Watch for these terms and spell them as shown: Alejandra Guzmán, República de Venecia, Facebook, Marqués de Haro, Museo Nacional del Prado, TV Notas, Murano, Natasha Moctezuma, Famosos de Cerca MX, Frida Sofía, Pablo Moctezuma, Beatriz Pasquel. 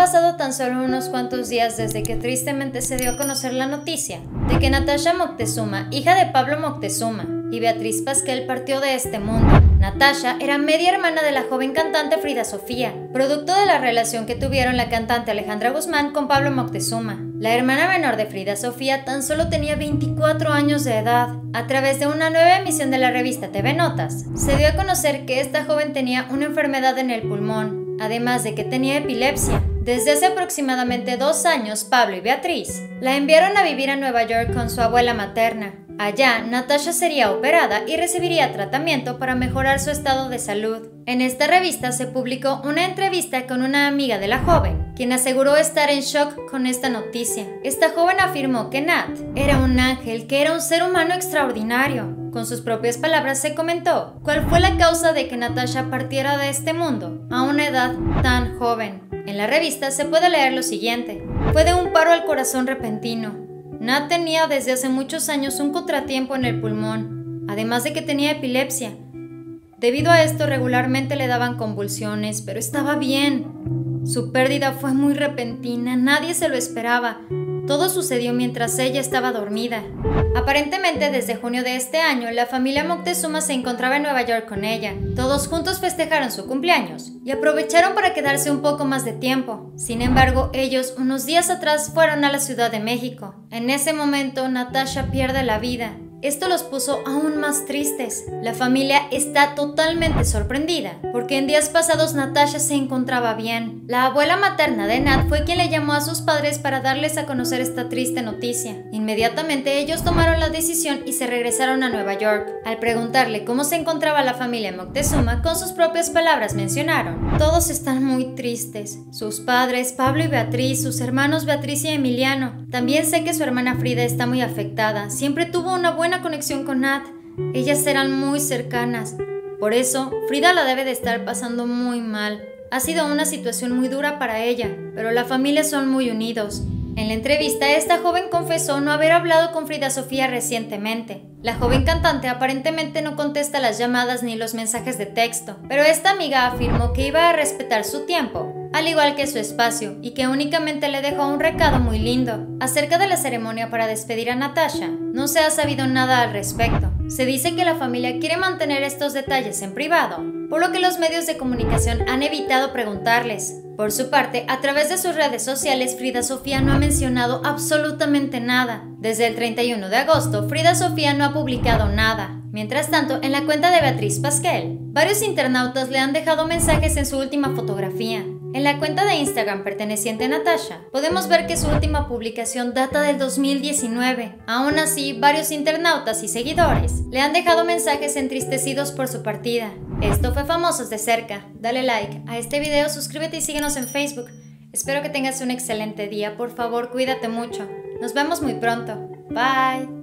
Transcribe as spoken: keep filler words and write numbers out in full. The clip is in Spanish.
Han pasado tan solo unos cuantos días desde que tristemente se dio a conocer la noticia de que Natasha Moctezuma, hija de Pablo Moctezuma, y Beatriz Pasquel partió de este mundo. Natasha era media hermana de la joven cantante Frida Sofía, producto de la relación que tuvieron la cantante Alejandra Guzmán con Pablo Moctezuma. La hermana menor de Frida Sofía tan solo tenía veinticuatro años de edad. A través de una nueva emisión de la revista T V Notas, se dio a conocer que esta joven tenía una enfermedad en el pulmón, además de que tenía epilepsia. Desde hace aproximadamente dos años, Pablo y Beatriz la enviaron a vivir a Nueva York con su abuela materna. Allá, Natasha sería operada y recibiría tratamiento para mejorar su estado de salud. En esta revista se publicó una entrevista con una amiga de la joven, quien aseguró estar en shock con esta noticia. Esta joven afirmó que Nat era un ángel, que era un ser humano extraordinario. Con sus propias palabras se comentó cuál fue la causa de que Natasha partiera de este mundo a una edad tan joven. En la revista se puede leer lo siguiente: fue de un paro al corazón repentino. Nat tenía desde hace muchos años un contratiempo en el pulmón, además de que tenía epilepsia. Debido a esto regularmente le daban convulsiones, pero estaba bien. Su pérdida fue muy repentina, nadie se lo esperaba. Todo sucedió mientras ella estaba dormida. Aparentemente desde junio de este año, la familia Moctezuma se encontraba en Nueva York con ella. Todos juntos festejaron su cumpleaños y aprovecharon para quedarse un poco más de tiempo. Sin embargo, ellos unos días atrás fueron a la Ciudad de México. En ese momento, Natasha pierde la vida. Esto los puso aún más tristes. La familia está totalmente sorprendida, porque en días pasados Natasha se encontraba bien. La abuela materna de Nat fue quien le llamó a sus padres para darles a conocer esta triste noticia. Inmediatamente ellos tomaron la decisión y se regresaron a Nueva York. Al preguntarle cómo se encontraba la familia Moctezuma, con sus propias palabras mencionaron: todos están muy tristes. Sus padres, Pablo y Beatriz, sus hermanos Beatriz y Emiliano. También sé que su hermana Frida está muy afectada. Siempre tuvo una buena Una conexión con Nat, ellas eran muy cercanas, por eso Frida la debe de estar pasando muy mal. Ha sido una situación muy dura para ella, pero la familia son muy unidos. En la entrevista, esta joven confesó no haber hablado con Frida Sofía recientemente. La joven cantante aparentemente no contesta las llamadas ni los mensajes de texto, pero esta amiga afirmó que iba a respetar su tiempo, al igual que su espacio, y que únicamente le dejó un recado muy lindo. Acerca de la ceremonia para despedir a Natasha, no se ha sabido nada al respecto. Se dice que la familia quiere mantener estos detalles en privado, por lo que los medios de comunicación han evitado preguntarles. Por su parte, a través de sus redes sociales, Frida Sofía no ha mencionado absolutamente nada. Desde el treinta y uno de agosto, Frida Sofía no ha publicado nada. Mientras tanto, en la cuenta de Beatriz Pasquel, varios internautas le han dejado mensajes en su última fotografía. En la cuenta de Instagram perteneciente a Natasha, podemos ver que su última publicación data del dos mil diecinueve. Aún así, varios internautas y seguidores le han dejado mensajes entristecidos por su partida. Esto fue Famosos de Cerca. Dale like a este video, suscríbete y síguenos en Facebook. Espero que tengas un excelente día, por favor cuídate mucho. Nos vemos muy pronto. Bye.